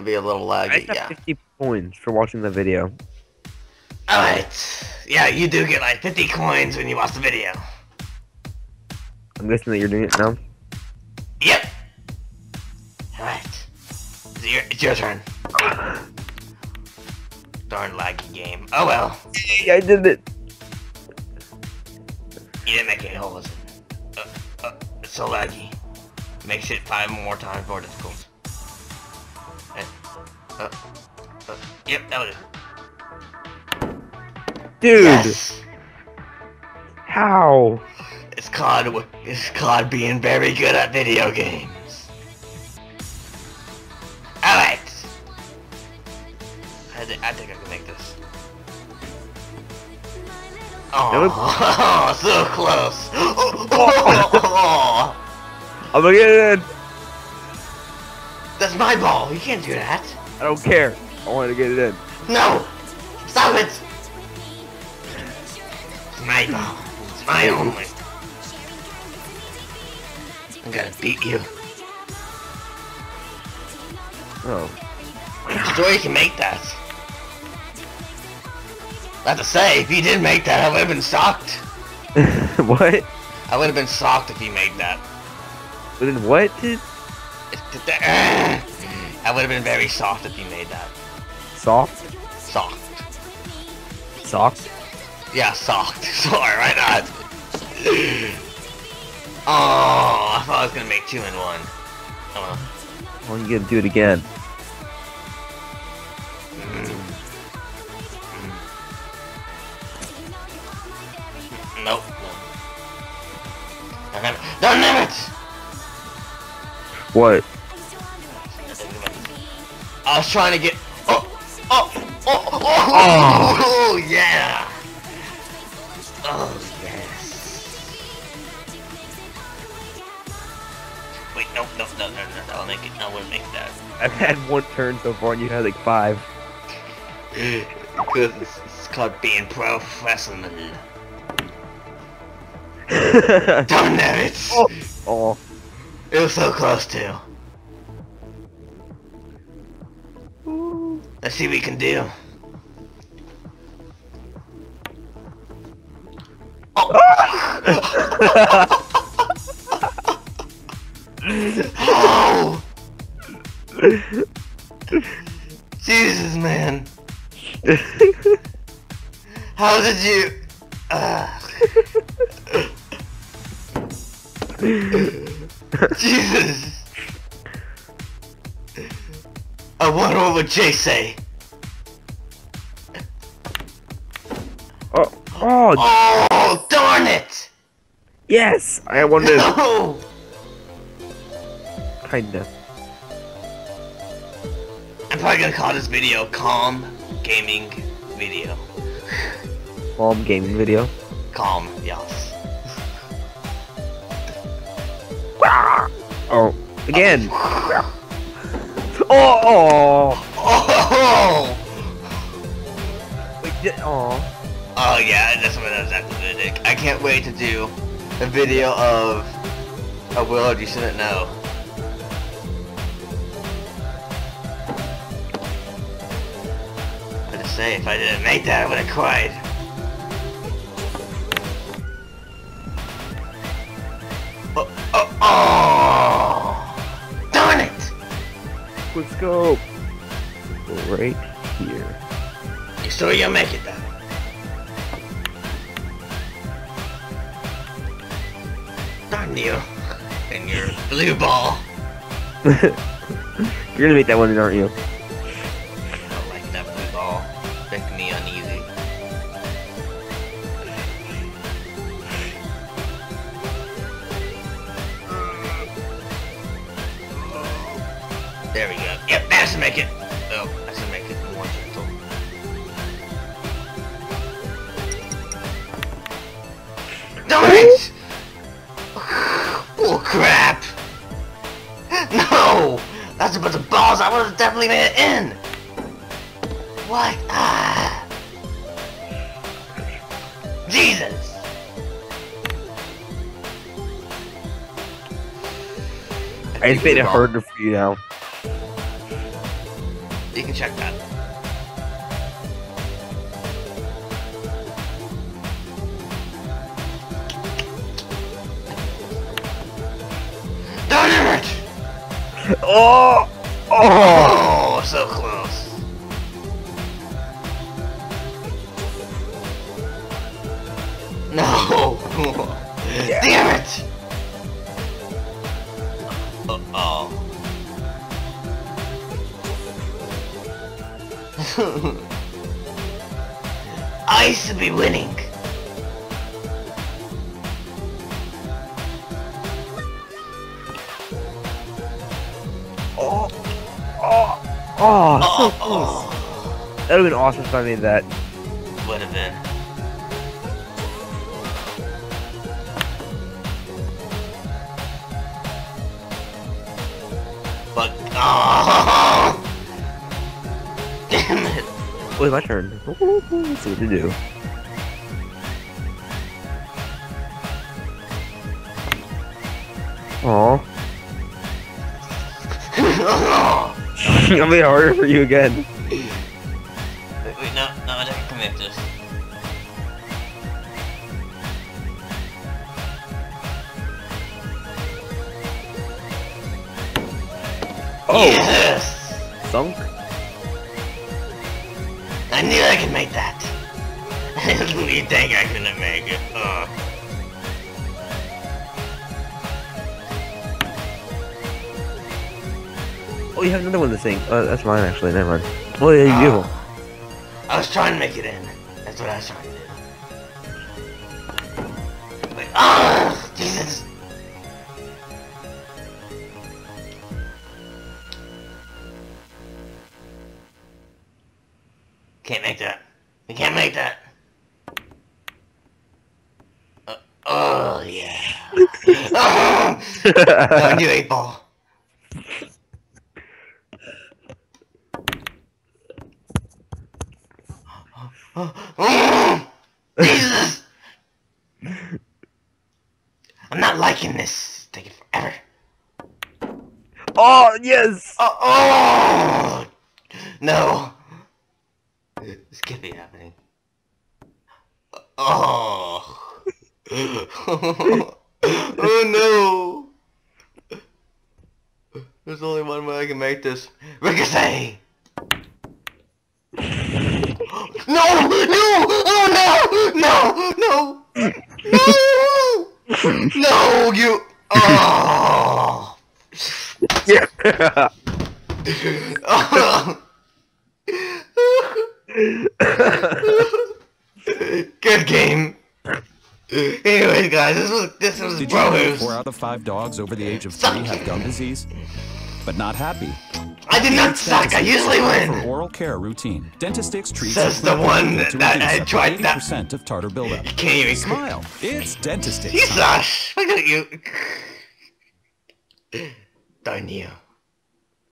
might be a little laggy. I got 50 coins for watching the video. Alright. Yeah, you do get like 50 coins when you watch the video. I'm guessing that you're doing it now? Yep. Alright. It's your turn. Darn laggy game. Oh well. Hey, I did it. You didn't make any holes. It's so laggy. Makes it 5 more times more difficult. Yep, that was it. Dude! Yes. How? It's COD being very good at video games. Alright! I think I can make this. Oh, so close! I'm gonna get it! That's my ball! You can't do that! I don't care! I wanted to get it in. No! Stop it! It's my ball. It's my only. I'm gonna beat you. Oh. There's no way you can make that. I have to say, if you did make that, I would have been shocked. What? I would have been shocked if you made that. What? I would have been very soft if you made that. Soft? Soft. Soft? Yeah, soft. Sorry, why not? Oh, I thought I was gonna make 2 and 1. Oh well. Well, you gotta do it again. Nope. Don't name it! What? I was trying to get. Oh yeah! Oh yes! Wait, no! I'll make it. I wouldn't make that. I've had 1 turn so far, and you had like 5. Because it's called being professional. Damn it! Oh, it was so close too. Ooh. Let's see what we can do. Oh! Oh! Jesus, man! How did you? Jesus! I wonder what would Jay say? Oh, darn it! Yes! I won this! No! Kinda. I'm probably gonna call this video Calm Gaming Video. Calm Gaming Video? Calm, yes. Oh, again! Oh! Oh! Wait, did, oh! Oh yeah, that's what I was after the dick. I can't wait to do a video of a world you shouldn't know. I just say, if I didn't make that, I would have cried. Let's go right here. You sure you'll make it then? Darn you and your blue ball. You're gonna make that one, aren't you? I don't like that blue ball. It's making me uneasy. There we go. Yep, that should make it. Oh, that should make it more gentle. Darn it! Oh crap! No! That's a bunch of balls. I would have definitely made it in. What? Ah. Jesus! I just made it harder for you now. can check that. Damn it! Oh! Oh! So close. No! Yeah. Damn it! Uh-oh. I should be winning. Oh, oh, oh, so close. That would have been awesome if I made that. Would have been. But oh. Damn it! Wait, my turn. Let's see what to do. Aww. It'll be harder for you again. Wait, no, I can commit this. Oh! Yes! Sunk? I knew I could make that! You think I couldn't make it? Oh, you have another one of the thing. Oh, that's mine actually, never mind. Oh yeah, you do. I was trying to make it in. That's what I was trying to do. Like, ah! Jesus! Can't make that. We can't make that. Oh yeah. No, new 8-ball. Jesus! I'm not liking this. It's taking forever. Oh yes. Oh no. This could be happening. Oh! Oh no! There's only one way I can make this. Ricochet! No! No! Oh no! No! No! No! No! You! Oh! Yeah! Oh. Good game. Anyways, guys, this was Brohus. 4 out of 5 dogs over the age of 3 have gum disease, but not happy. I did not suck. I usually win. For oral care routine, dentist Dix treats. That's the one that I tried. 80% of tartar buildup. You can't even smile. It's dentist Dix. You suck. Look at you. Darn you.